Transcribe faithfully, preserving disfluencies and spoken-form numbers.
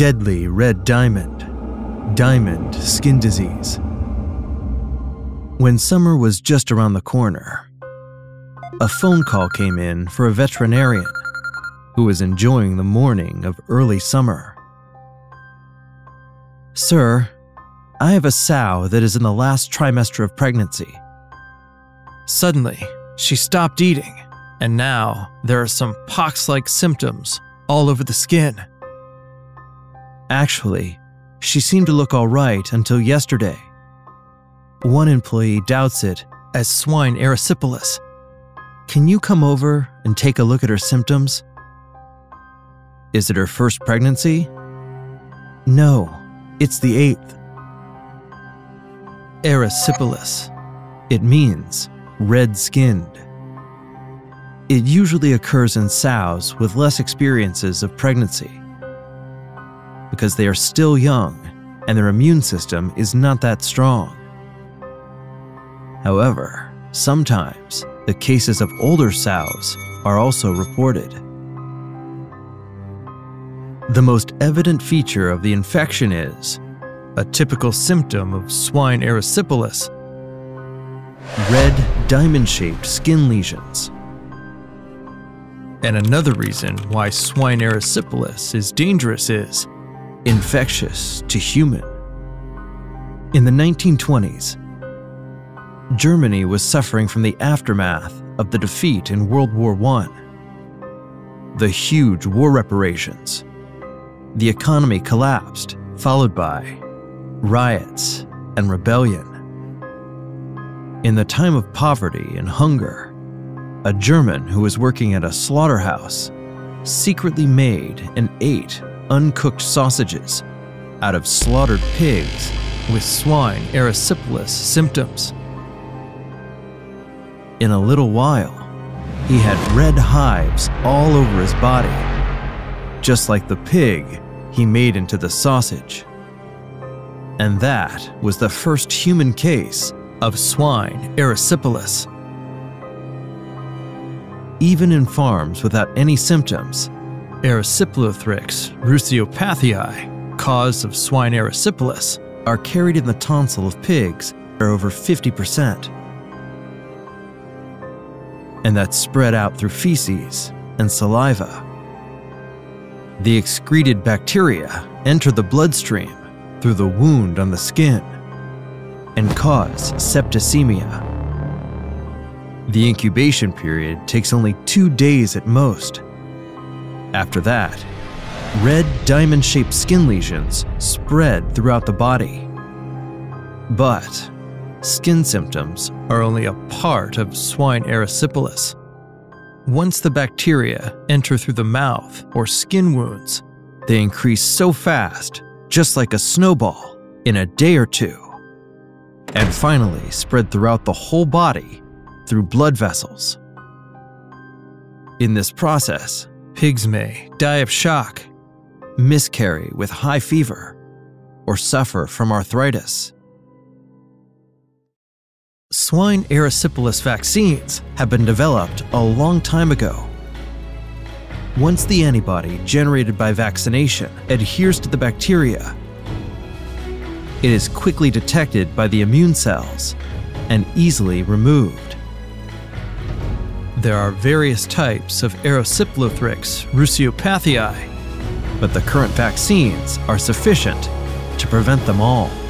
deadly red diamond, diamond skin disease. When summer was just around the corner, a phone call came in for a veterinarian who was enjoying the morning of early summer. "Sir, I have a sow that is in the last trimester of pregnancy. Suddenly, she stopped eating, and now there are some pox-like symptoms all over the skin. Actually, she seemed to look all right until yesterday." One employee doubts it as swine erysipelas. "Can you come over and take a look at her symptoms?" "Is it her first pregnancy?" "No, it's the eighth." Erysipelas. It means red-skinned. It usually occurs in sows with less experiences of pregnancy, because they are still young and their immune system is not that strong. However, sometimes the cases of older sows are also reported. The most evident feature of the infection is a typical symptom of swine erysipelas: red, diamond-shaped skin lesions. And another reason why swine erysipelas is dangerous is infectious to human. In the nineteen twenties, Germany was suffering from the aftermath of the defeat in World War One, the huge war reparations. The economy collapsed, followed by riots and rebellion. In the time of poverty and hunger, a German who was working at a slaughterhouse secretly made and ate uncooked sausages out of slaughtered pigs with swine erysipelas symptoms. In a little while, he had red hives all over his body, just like the pig he made into the sausage. And that was the first human case of swine erysipelas. Even in farms without any symptoms, Erysipelothrix rhusiopathiae, cause of swine erysipelas, are carried in the tonsil of pigs, or over fifty percent. And that's spread out through feces and saliva. The excreted bacteria enter the bloodstream through the wound on the skin and cause septicemia. The incubation period takes only two days at most. After that, red diamond-shaped skin lesions spread throughout the body. But skin symptoms are only a part of swine erysipelas. Once the bacteria enter through the mouth or skin wounds, they increase so fast, just like a snowball, in a day or two, and finally spread throughout the whole body through blood vessels. In this process, pigs may die of shock, miscarry with high fever, or suffer from arthritis. Swine erysipelas vaccines have been developed a long time ago. Once the antibody generated by vaccination adheres to the bacteria, it is quickly detected by the immune cells and easily removed. There are various types of Erysipelothrix rhusiopathiae, but the current vaccines are sufficient to prevent them all.